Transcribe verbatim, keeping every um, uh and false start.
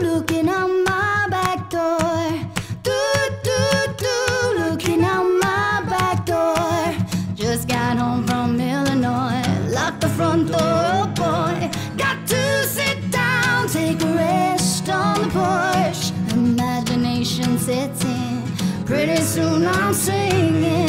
looking out my back door. Do, do, do, looking out my back door. Just got home from Illinois. Locked the front door, oh boy. Got to sit down, take a rest on the porch. Imagination sits in. Pretty soon I'm singing.